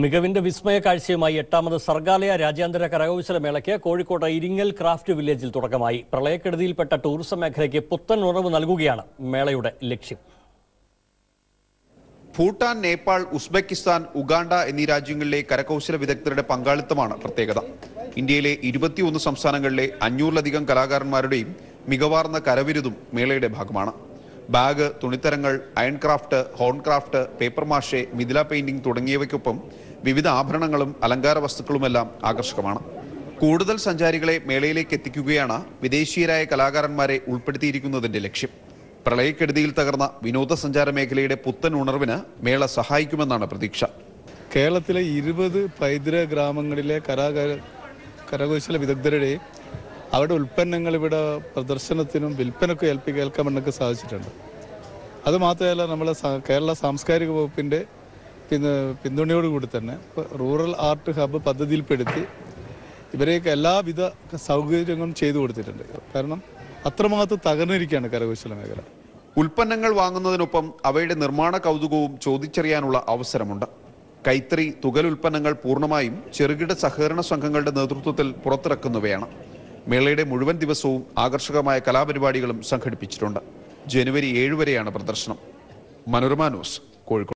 മികവിന്റെ വിസ്മയ കാഴ്ചയുമായി എട്ടാമത് സർഗാലയ രാജ്യാന്തര കരകൗശല മേളയ്ക്ക് കോഴിക്കോട് ഇരിങ്ങൽ ക്രാഫ്റ്റ് വില്ലേജിൽ തുടക്കമായി. പ്രളയക്കെടുതിയിൽപ്പെട്ട ടൂറിസം മേഖലയ്ക്ക് പുത്തൻ ഉണർവ് നൽകുകയാണ് മേളയുടെ ലക്ഷ്യം. ഭൂട്ടാൻ, നേപ്പാൾ, ഉസ്ബെക്കിസ്ഥാൻ, ഉഗാണ്ട എന്നീ രാജ്യങ്ങളിലെ കരകൗശല വിദഗ്ധരുടെ പങ്കാളിത്തമാണ് പ്രത്യേകത. ഇന്ത്യയിലെ 21 സംസ്ഥാനങ്ങളിലെ 500-ലധികം കലാകാരന്മാരുടെയും മികവാർന്ന കരവിരുതും മേളയുടെ ഭാഗമാണ്. ബാഗ്, തുണിത്തരങ്ങൾ, iron craft, horn craft, paper mache, Mithila painting തുടങ്ങിയവയ്ക്കൊപ്പം വിവിധ ആഭരണങ്ങളും അലങ്കാര വസ്തുക്കളുമെല്ലാം ആകർഷകമാണ്. കൂടുതൽ സഞ്ചാരികളെ മേളയിലേക്ക് എത്തിക്കുകയാണ് വിദേശീയരായ കലാകാരന്മാരെ ഉൾപ്പെടുത്തിയിരിക്കുന്നതിന്റെ ലക്ഷ്യം. പ്രളയക്കെടുതിയിൽ തകർന്ന വിനോദസഞ്ചാര മേഖലയുടെ പുത്തൻ ഉണർവിന് മേള സഹായിക്കുമെന്നാണ് പ്രതീക്ഷ. കേരളത്തിലെ 20 പൈതൃക ഗ്രാമങ്ങളിലെ കരകൗശല വിദഗ്ധരുടെ അവരുടെ ഉൽപ്പന്നങ്ങൾ ഇവിടെ പ്രദർശനത്തിനും വിൽപ്പനക്കും ഏൽപ്പിക്കേൽക്കാമെന്നൊക്കെ സാധിച്ചിട്ടുണ്ട്. അതുമാത്രമല്ല, നമ്മളെ കേരള സാംസ്കാരിക വകുപ്പിൻ്റെ പിന്തുണയോടുകൂടി തന്നെ റൂറൽ ആർട്ട് ഹബ്ബ് പദ്ധതിയിൽപ്പെടുത്തി ഇവരെയൊക്കെ എല്ലാവിധ സൗകര്യങ്ങളും ചെയ്തു കൊടുത്തിട്ടുണ്ട്. കാരണം അത്രമാത്രം തകർന്നിരിക്കുകയാണ് കരകൗശല മേഖല. ഉൽപ്പന്നങ്ങൾ വാങ്ങുന്നതിനൊപ്പം അവയുടെ നിർമ്മാണ കൗതുകവും ചോദിച്ചറിയാനുള്ള അവസരമുണ്ട്. കൈത്തറി, തുകൽ ഉൽപ്പന്നങ്ങൾ പൂർണ്ണമായും ചെറുകിട സഹകരണ സംഘങ്ങളുടെ നേതൃത്വത്തിൽ പുറത്തിറക്കുന്നവയാണ്. മേളയുടെ മുഴുവൻ ദിവസവും ആകർഷകമായ കലാപരിപാടികളും സംഘടിപ്പിച്ചിട്ടുണ്ട്. ജനുവരി 7 വരെയാണ് പ്രദർശനം. മനോരമ ന്യൂസ്, കോഴിക്കോട്.